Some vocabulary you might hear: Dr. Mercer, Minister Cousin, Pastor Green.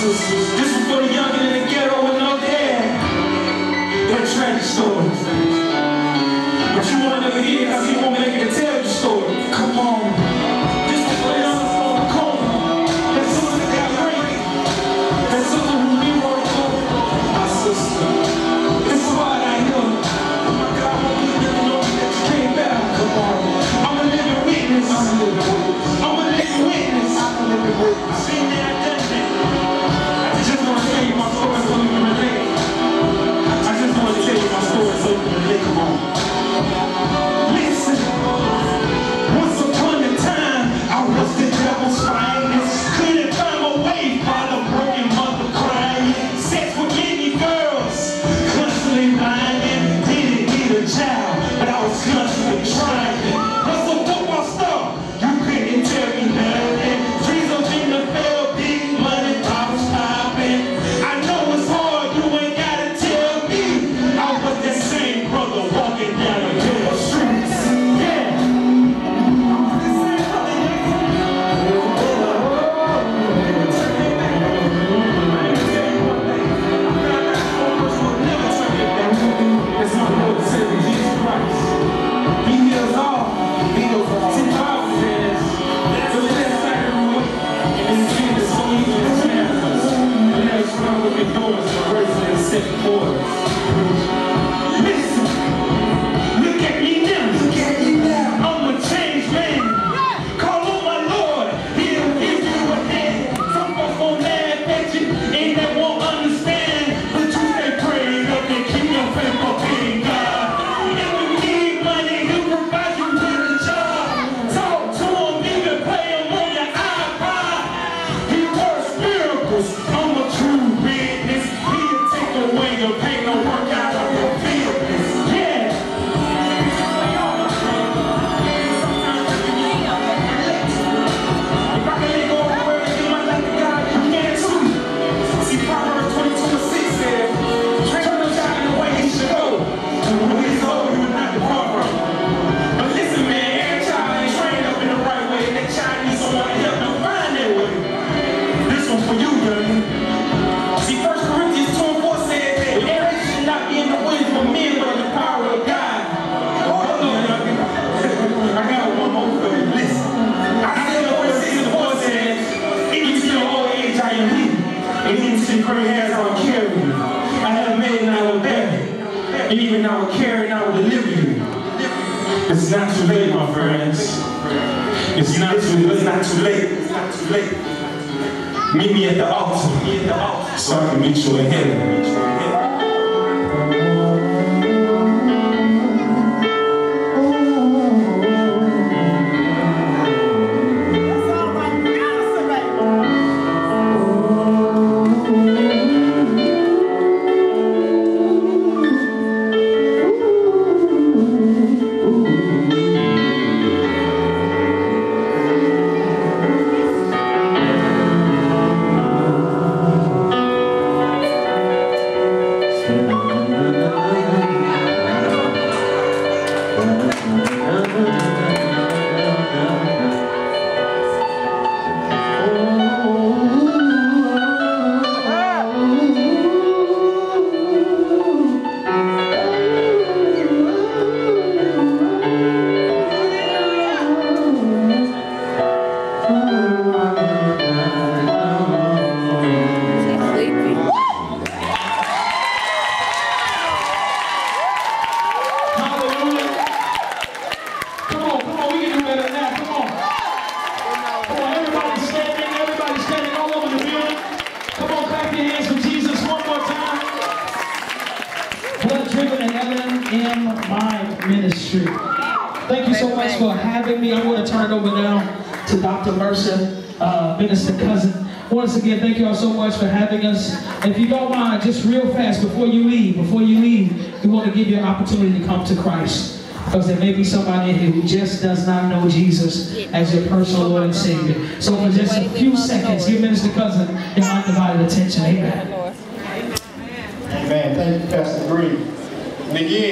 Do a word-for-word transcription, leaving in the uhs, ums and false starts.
sisters. This is for the youngin' in the ghetto and out there. They're tragic stories. But you wanna never hear it, 'cause you won't make it to tell the story. Come on. Doctor Mercer, uh, Minister Cousin. Once again, thank you all so much for having us. If you don't mind, just real fast, before you leave, before you leave, we want to give you an opportunity to come to Christ. Because there may be somebody in here who just does not know Jesus as your personal Lord and Savior. So for just a few seconds, give Minister Cousin your undivided attention. Amen. Amen. Thank you, Pastor Green. And again,